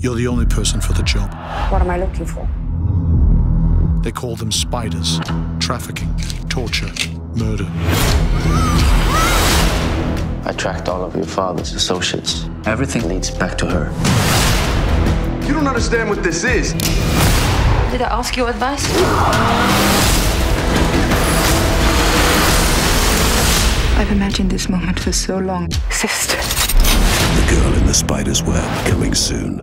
You're the only person for the job. What am I looking for? They call them spiders. Trafficking, torture, murder. I tracked all of your father's associates. Everything leads back to her. You don't understand what this is. Did I ask your advice? I've imagined this moment for so long. Sister. The Girl in the Spider's Web, coming soon.